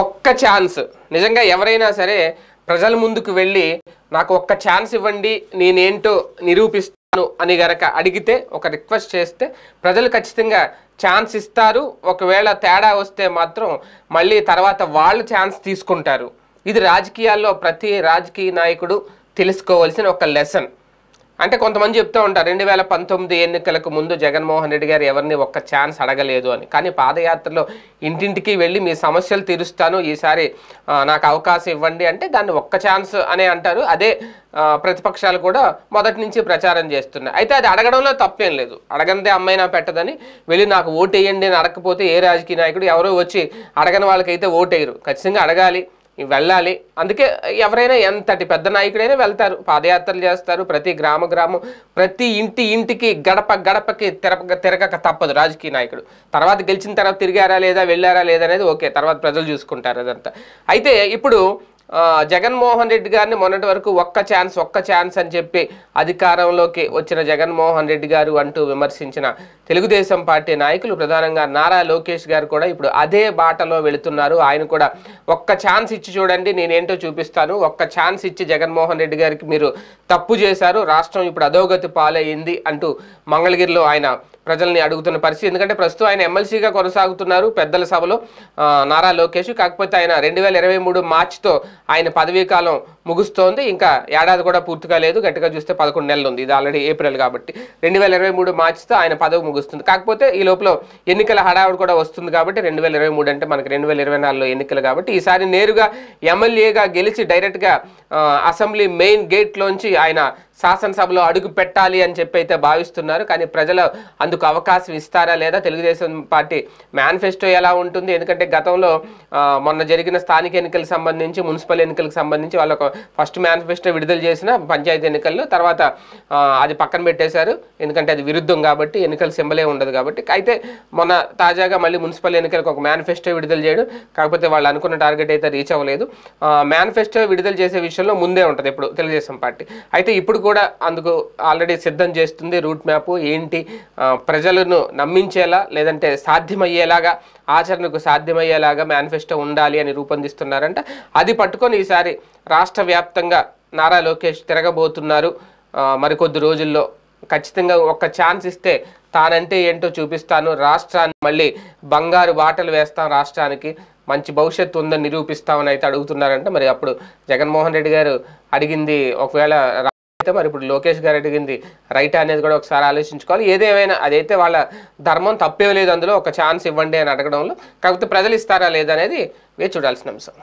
ఒక్క ఛాన్స్ నిజంగా ఎవరైనా సరే ప్రజల ముందుకు వెళ్ళి నాకు ఒక్క ఛాన్స్ ఇవ్వండి నేనేంటో నిరూపిస్తాను అని గనక అడిగితే ఒక రిక్వెస్ట్ చేస్తే ప్రజలు ఖచ్చితంగా ఛాన్స్ ఇస్తారు. ఒకవేళ తేడా వస్తే మాత్రం మళ్ళీ తర్వాత వాళ్ళు ఛాన్స్ తీసుకుంటారు. ఇది రాజకీయాల్లో ప్రతి రాజకీయ నాయకుడు తెలుసుకోవాల్సిన ఒక లెసన్. అంటే కొంతమంది చెప్తూ ఉంటారు 2019 ఎన్నికలకు ముందు జగన్మోహన్ రెడ్డి గారు ఎవరిని ఒక్క ఛాన్స్ అడగలేదు అని. కానీ పాదయాత్రలో ఇంటింటికి వెళ్ళి మీ సమస్యలు తీరుస్తాను ఈసారి నాకు అవకాశం ఇవ్వండి అంటే దాన్ని ఒక్క ఛాన్స్ అనే అంటారు. అదే ప్రతిపక్షాలు కూడా మొదటి నుంచి ప్రచారం చేస్తున్నాయి. అయితే అది అడగడంలో తప్పేం లేదు. అడగందే అమ్మైనా పెట్టదని వెళ్ళి నాకు ఓటు వేయండి అని అడగకపోతే ఏ రాజకీయ నాయకుడు ఎవరో వచ్చి అడగని వాళ్ళకైతే ఓటేయరు. ఖచ్చితంగా అడగాలి, వెళ్ళాలి. అందుకే ఎవరైనా ఎంతటి పెద్ద నాయకుడైనా వెళ్తారు, పాదయాత్రలు చేస్తారు. ప్రతి గ్రామం ప్రతి ఇంటికి గడపకి తిరగక తప్పదు రాజకీయ నాయకుడు. తర్వాత గెలిచిన తర్వాత తిరిగారా లేదా వెళ్ళారా లేదా అనేది ఓకే, తర్వాత ప్రజలు చూసుకుంటారు అదంతా. అయితే ఇప్పుడు జగన్మోహన్ రెడ్డి గారిని మొన్నటి వరకు ఒక్క ఛాన్స్ అని చెప్పి అధికారంలోకి వచ్చిన జగన్మోహన్ రెడ్డి గారు అంటూ విమర్శించిన తెలుగుదేశం పార్టీ నాయకులు ప్రధానంగా నారా లోకేష్ గారు కూడా ఇప్పుడు అదే బాటలో వెళుతున్నారు. ఆయన కూడా ఒక్క ఛాన్స్ ఇచ్చి చూడండి నేనేంటో చూపిస్తాను, ఒక్క ఛాన్స్ ఇచ్చి జగన్మోహన్ రెడ్డి గారికి మీరు తప్పు చేశారు, రాష్ట్రం ఇప్పుడు అధోగతి పాలయ్యింది అంటూ మంగళగిరిలో ఆయన ప్రజల్ని అడుగుతున్న పరిస్థితి. ఎందుకంటే ప్రస్తుతం ఆయన ఎమ్మెల్సీగా కొనసాగుతున్నారు పెద్దల సభలో నారా లోకేష్. కాకపోతే ఆయన 2023 మార్చితో ఆయన పదవీ కాలం ముగుస్తోంది. ఇంకా ఏడాది కూడా పూర్తి కాలేదు, గట్టిగా చూస్తే 11 నెలలు ఉంది. ఇది ఆల్రెడీ ఏప్రిల్ కాబట్టి 2023 మార్చితో ఆయన పదవి ముగుస్తుంది. కాకపోతే ఈ లోపల ఎన్నికల హడావుడు కూడా వస్తుంది కాబట్టి 2023 అంటే మనకి 2024లో ఎన్నికలు కాబట్టి ఈసారి నేరుగా ఎమ్మెల్యేగా గెలిచి డైరెక్ట్గా అసెంబ్లీ మెయిన్ గేట్లోంచి ఆయన శాసనసభలో అడుగు పెట్టాలి అని చెప్పి అయితే భావిస్తున్నారు. కానీ ప్రజలు అందుకు అవకాశం ఇస్తారా లేదా, తెలుగుదేశం పార్టీ మేనిఫెస్టో ఎలా ఉంటుంది? ఎందుకంటే గతంలో మొన్న జరిగిన స్థానిక ఎన్నికలకు సంబంధించి మున్సిపల్ ఎన్నికలకు సంబంధించి వాళ్ళు ఒక ఫస్ట్ మేనిఫెస్టో విడుదల చేసిన పంచాయతీ ఎన్నికల్లో, తర్వాత అది పక్కన పెట్టేశారు ఎందుకంటే అది విరుద్ధం కాబట్టి, ఎన్నికల సింబలే ఉండదు కాబట్టి. అయితే మొన్న తాజాగా మళ్ళీ మున్సిపల్ ఎన్నికలకు ఒక మేనిఫెస్టో విడుదల చేయడం, కాకపోతే వాళ్ళు అనుకున్న టార్గెట్ అయితే రీచ్ అవ్వలేదు. మేనిఫెస్టో విడుదల చేసే విషయంలో ముందే ఉంటుంది ఇప్పుడు తెలుగుదేశం పార్టీ. అయితే ఇప్పుడు కూడా అందుకు ఆల్రెడీ సిద్ధం చేస్తుంది రూట్ మ్యాప్. ఏంటి ప్రజలను నమ్మించేలా లేదంటే సాధ్యమయ్యేలాగా, ఆచరణకు సాధ్యమయ్యేలాగా మేనిఫెస్టో ఉండాలి అని రూపొందిస్తున్నారంట. అది పట్టుకొని ఈసారి రాష్ట్ర వ్యాప్తంగా నారా లోకేష్ తిరగబోతున్నారు మరికొద్ది రోజుల్లో. ఖచ్చితంగా ఒక్క ఛాన్స్ ఇస్తే తానంటే ఏంటో చూపిస్తాను, రాష్ట్రాన్ని మళ్ళీ బంగారు బాటలు వేస్తాం, రాష్ట్రానికి మంచి భవిష్యత్తు ఉందని నిరూపిస్తామని అయితే అడుగుతున్నారంట. మరి అప్పుడు జగన్మోహన్ రెడ్డి గారు అడిగింది ఒకవేళ అయితే, మరి ఇప్పుడు లోకేష్ గారు అడిగింది రైట్ అనేది కూడా ఒకసారి ఆలోచించుకోవాలి. ఏదేమైనా అదైతే వాళ్ళ ధర్మం, తప్పేం లేదు అందులో ఒక ఛాన్స్ ఇవ్వండి అని అడగడంలో. కాకపోతే ప్రజలు ఇస్తారా లేదనేది వేచి చూడాల్సిన అంశం.